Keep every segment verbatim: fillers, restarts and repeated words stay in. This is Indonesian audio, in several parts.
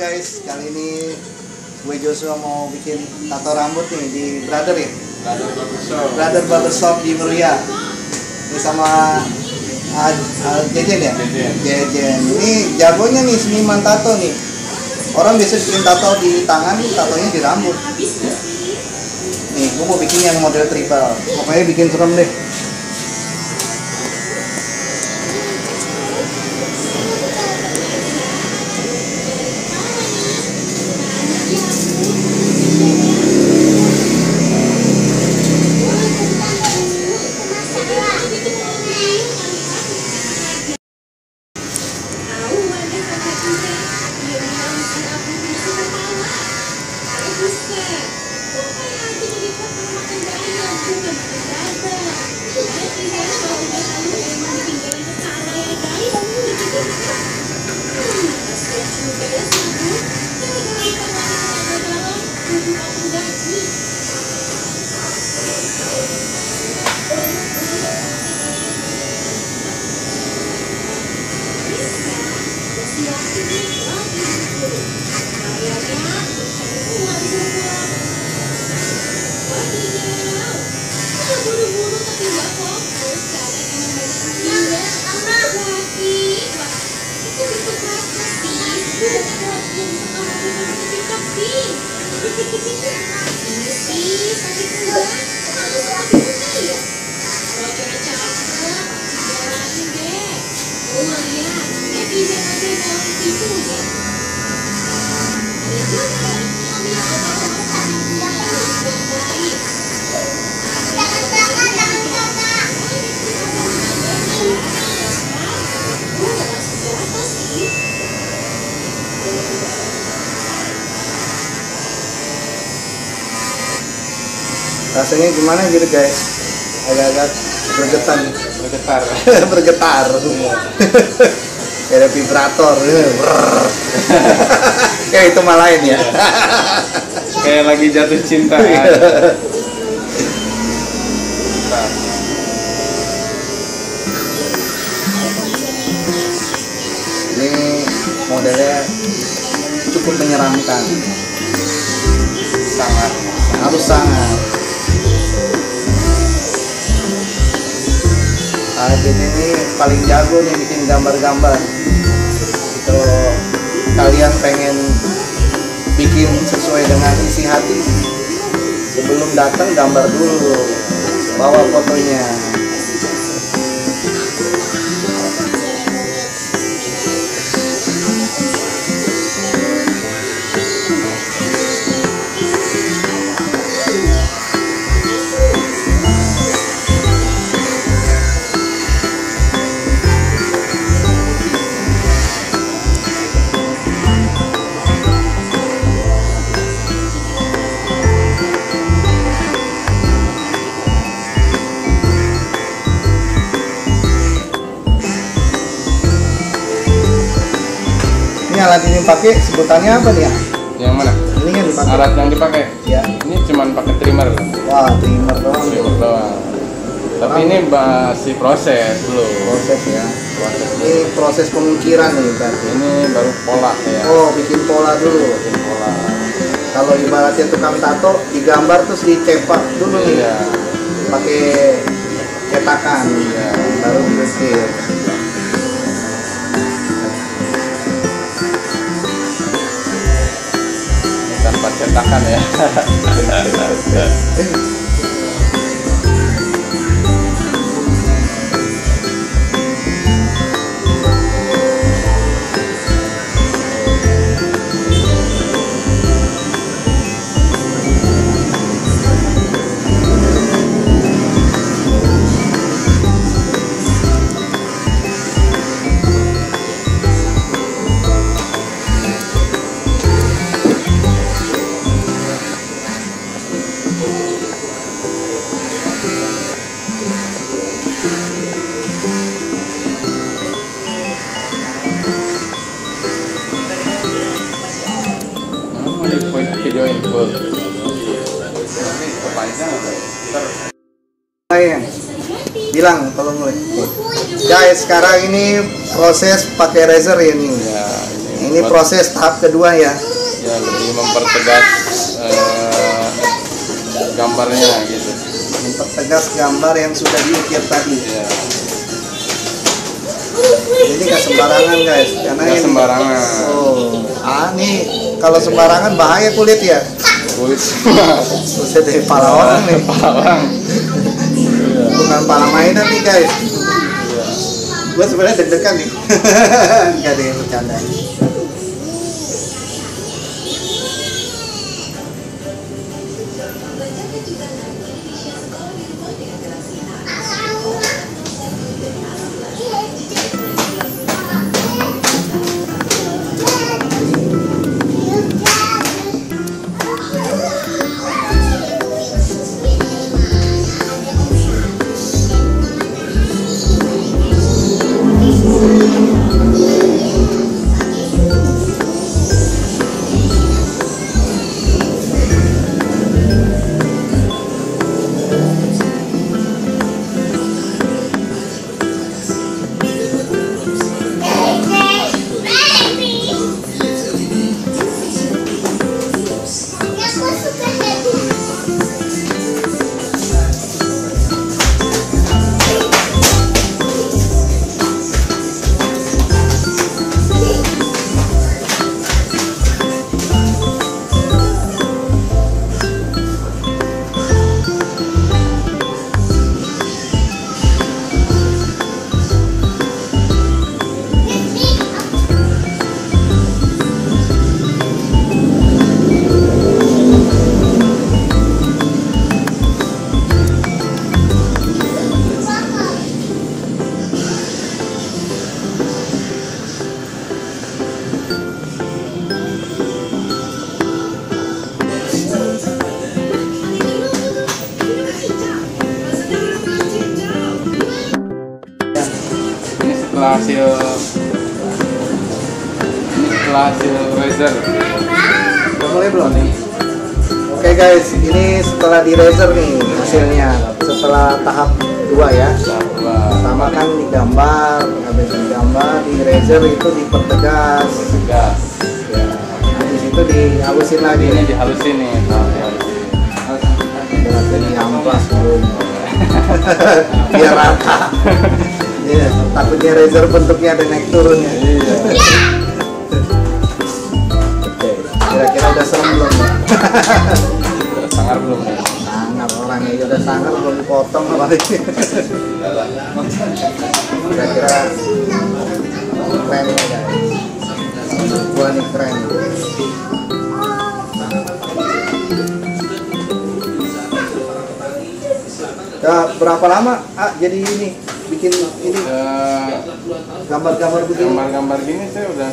guys, kali ini gue Joshua mau bikin tato rambut nih di Brader ya? Brader Barbershop. Brader Barbershop di Meruya. Ini sama uh, uh, Jejen ya? Jejen. Jejen. Ini jagonya nih seniman tato nih. Orang biasa bikin tato di tangan, tatonya di rambut. Ya. Nih, gue mau bikin yang model tribal. Pokoknya bikin serem deh. Rasanya gimana gitu guys? Agak-agak bergetar, bergetar, bergetar semua. Kayak vibrator, kayak itu malain ya. Kayak lagi jatuh cinta. Ini modelnya cukup menyeramkan. Sangat, harus sangat. Jejen ini paling jago nih bikin gambar-gambar. Kalau kalian pengen bikin sesuai dengan isi hati, sebelum datang gambar dulu, bawa fotonya. Alat ini pakai sebutannya apa nih ya? Yang mana? Ini yang dipakai. Alat yang dipakai. Ya. Ini cuman pakai trimmer. Wah, trimmer doang. Trimmer doang. Tapi ini masih proses dulu. Proses ya. Proses dulu. Ini proses pengukiran nih kan. Ini baru pola ya. Oh, bikin pola dulu. Bikin pola. Kalau ibaratnya tukang tato digambar terus dicepak dulu nih. Iya. Pakai cetakan. Iya. Baru dilukis. Cetakan ya. Bilang kalau gue guys, sekarang ini proses pakai razor ya nih ya, ini Ini buat proses tahap kedua ya. Ya, lebih mempertegas eh, gambarnya gitu. Mempertegas gambar yang sudah diukir tadi. Ya. Ini gak sembarangan guys, karena gak ini sembarangan. Oh, ah nih kalau sembarangan bahaya kulit ya. Kulit. Kulit dari pahlawan nih. Pahlawan. Bukan pala mainan nih guys. Iya. Gue sebenarnya deg-degan nih. Gak ada yang bercanda. hasil hasil laser udah mulai belum nih? Oke okay guys, ini setelah di laser nih hasilnya setelah tahap dua ya. Pertama kan digambar, habis digambar di laser itu dipertegas pertegas ya. Habis itu dihalusin lagi, ini dihalusin nih berarti diamplas belum biar rata. Iya, takutnya razor bentuknya ada naik turunnya. Iya. Oke, kira-kira udah serem belum? Udah sangar belum? Sangar, orangnya udah sangar belum potong kali. Kira-kira keren ya guys. Gua nih keren. Nah, berapa lama ah, jadi ini? Bikin ini gambar-gambar begini. Gambar-gambar gini saya udah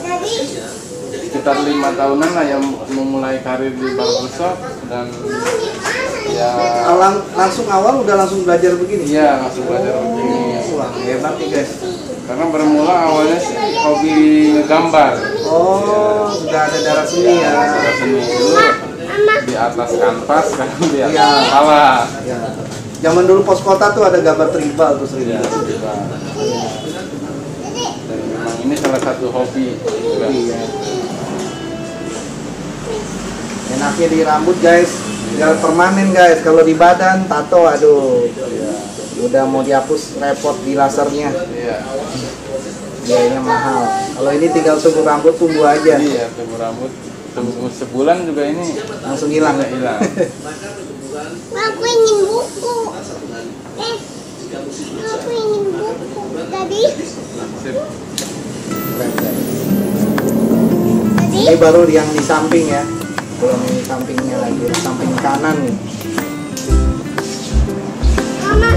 sekitar lima tahunan lah yang memulai karir di barbershop dan ya Lang langsung awal udah langsung belajar begini. Iya, langsung belajar begini. Wah, hebat nih guys. Karena bermula awalnya hobi ngegambar. Oh, sudah ada darah seni ya. Darah seni dulu di atas kanvas kan di atas kepala. Iya. Zaman dulu pos kota tuh ada gambar tribal tuh sering. Ya, dan memang ini salah satu hobi. Iya. Enaknya di rambut guys, tinggal permanen guys. Kalau di badan tato, aduh, ya. Udah mau dihapus repot di lasernya. Iya. Biayanya mahal. Kalau ini tinggal tumbuh rambut tumbuh aja. Iya, tumbuh rambut tumbuh sebulan juga ini langsung hilang. Hilang. Aku ingin buku. Eh, aku ingin buku tadi. Ini baru yang di samping ya. Belum yang di sampingnya lagi, di samping kanan nih. Mama. Nah,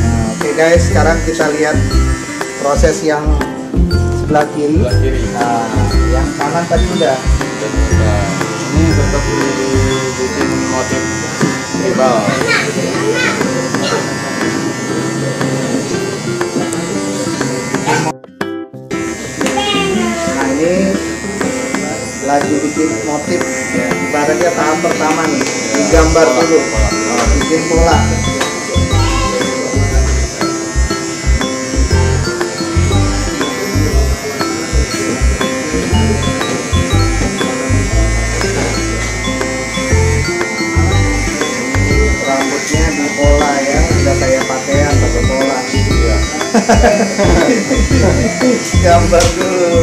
oke okay guys, sekarang kita lihat proses yang sebelah kiri. Sebelah kiri. Nah, yang kanan tadi udah. Nah, ini tetap dibikin motif tribal. Nah ini lagi bikin motif ya. Ibaratnya tahap pertama nih, digambar dulu, bikin pola. Gambar dulu.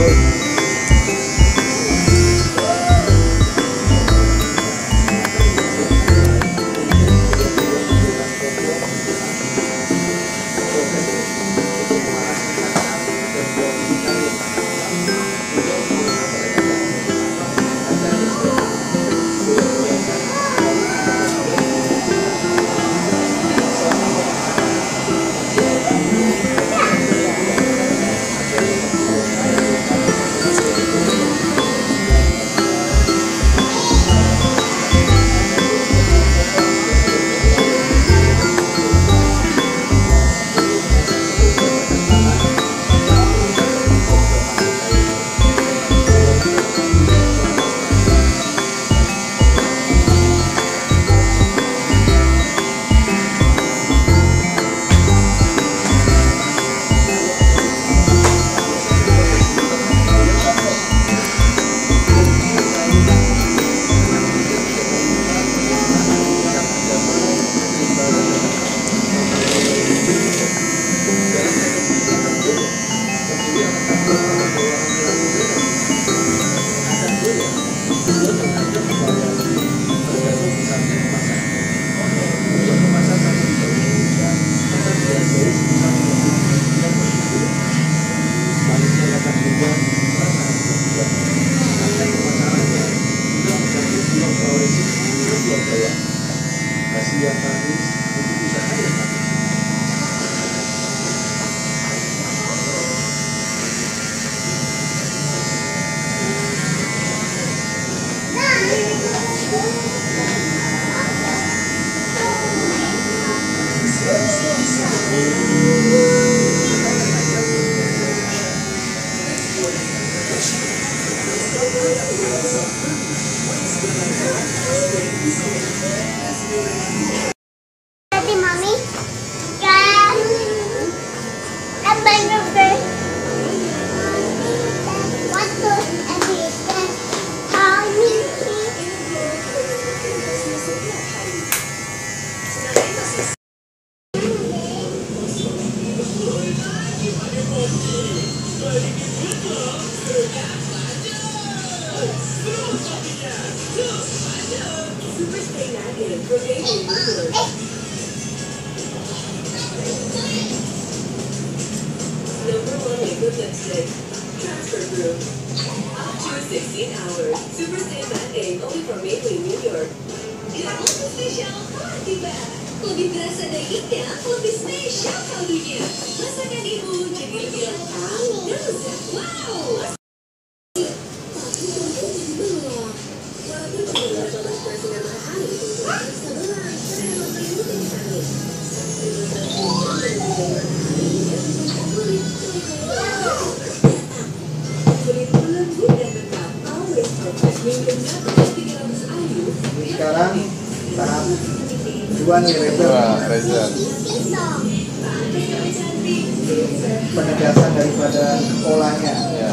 Penegasan daripada polanya. Ya.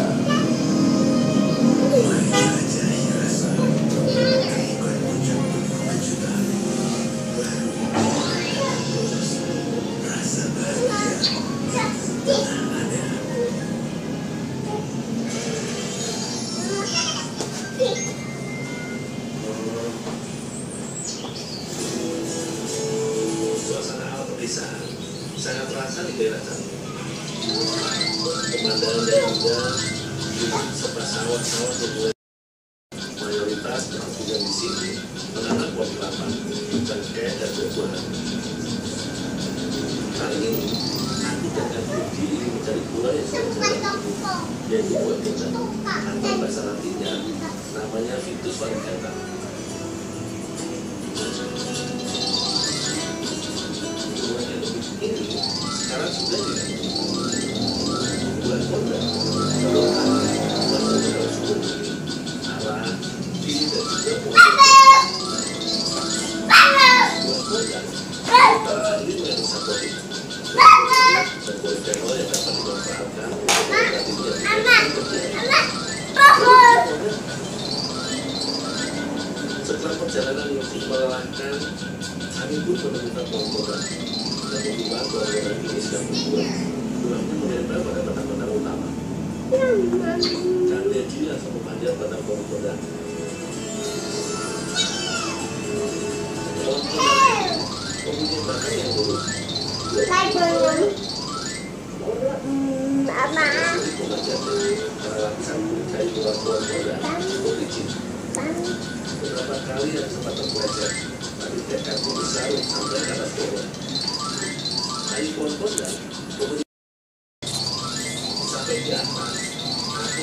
Kami pun menemukan pengorbanan dan menemukan pengorbanan ini sedang berbuat. Bulannya melihat batang-batang utama. Canda Cina sama panjat batang komodan. Pemukul batang yang lurus. Saya belum. Hmm, apa? Peralatan kayu bulat komodan. Policin. Beberapa kali yang sempat belajar, tapi tekad besar sampai kata turun. Kayu komodan. Sampai di atas, aku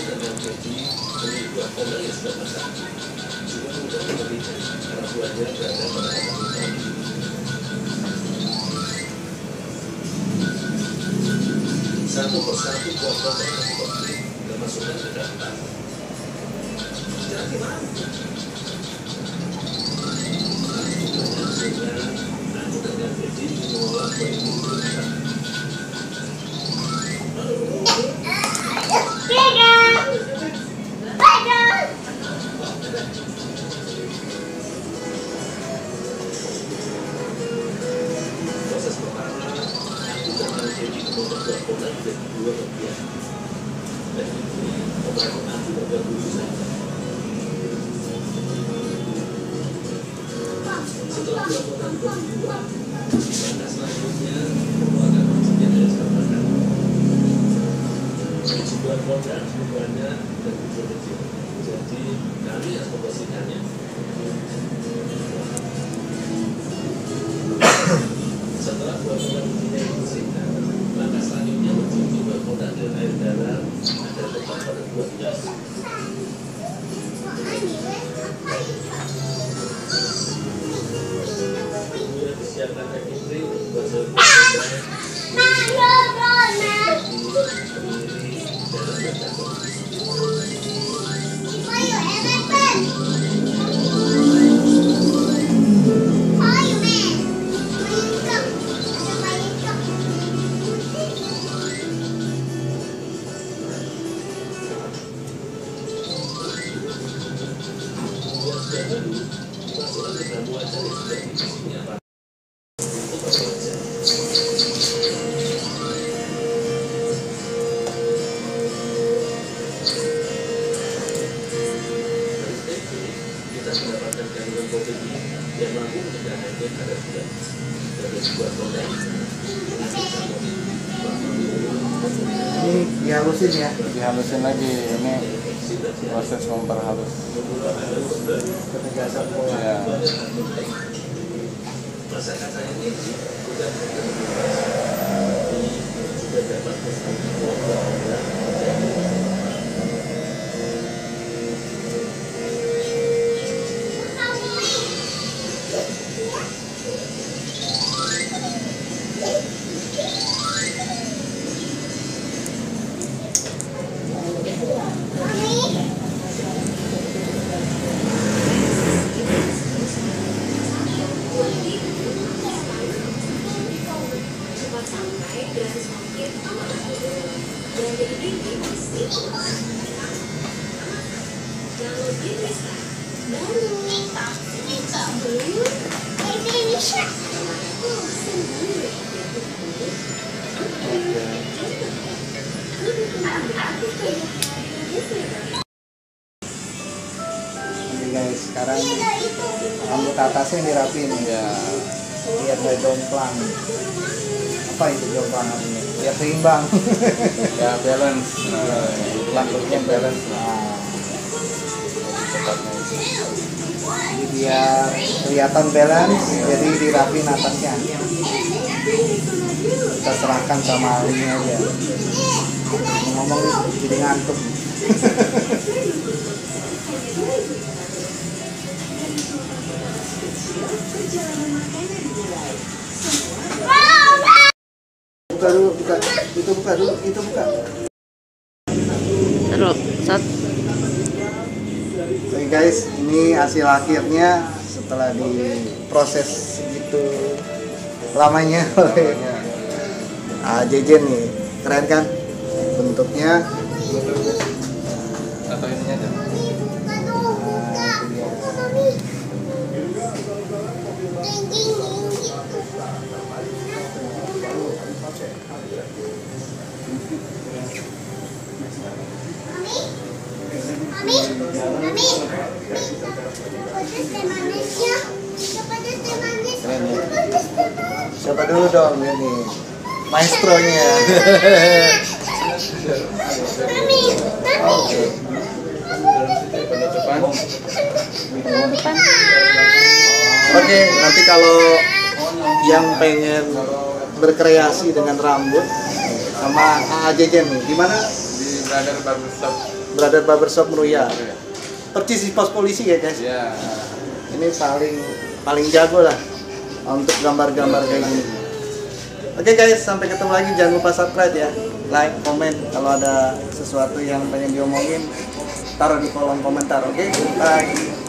dan yang pergi beli dua kondang yang sudah masak. Cuma sudah membelinya, karena buahnya berada pada kondang. Satu persatu kondang yang dibeli, dimasukkan ke dalam. Jangan dimana. Sebenarnya, aku dan yang pergi mengolah beli dua. Dihalusin lagi, ini proses memperhalus. Ketika sampul ya. Masakan ini sudah terbiasa, ini sudah dapat terbiasa. Atasnya dirapin ya, lihat dari jomplang apa itu jomplang artinya ya seimbang ya balance langkutnya nah, balance nah. Jadi biar kelihatan balance ya. Jadi dirapin atasnya kita serahkan sama ahlinya aja ngomong jadi ngantuk. Buka dulu, buka. Itu buka dulu, itu buka. Terus, sat. Oke guys, ini hasil akhirnya setelah diproses gitu lamanya oleh ah, Jejen nih, keren kan bentuknya. Atau ininya aja. Thank you. ini. Siapa dulu dong ini? Maestronya. Mami, mami. Oke. Oke, nanti kalau yang pengen berkreasi dengan rambut sama Jejen, di mana? Di Brader Barbershop. Brader Barbershop Meruya. Persis di pos polisi ya guys. Iya. Ini paling paling jago lah untuk gambar-gambar kayak gini. Oke guys, sampai ketemu lagi. Jangan lupa subscribe ya, like, komen. Kalau ada sesuatu yang pengen diomongin, taruh di kolom komentar. Oke, bye.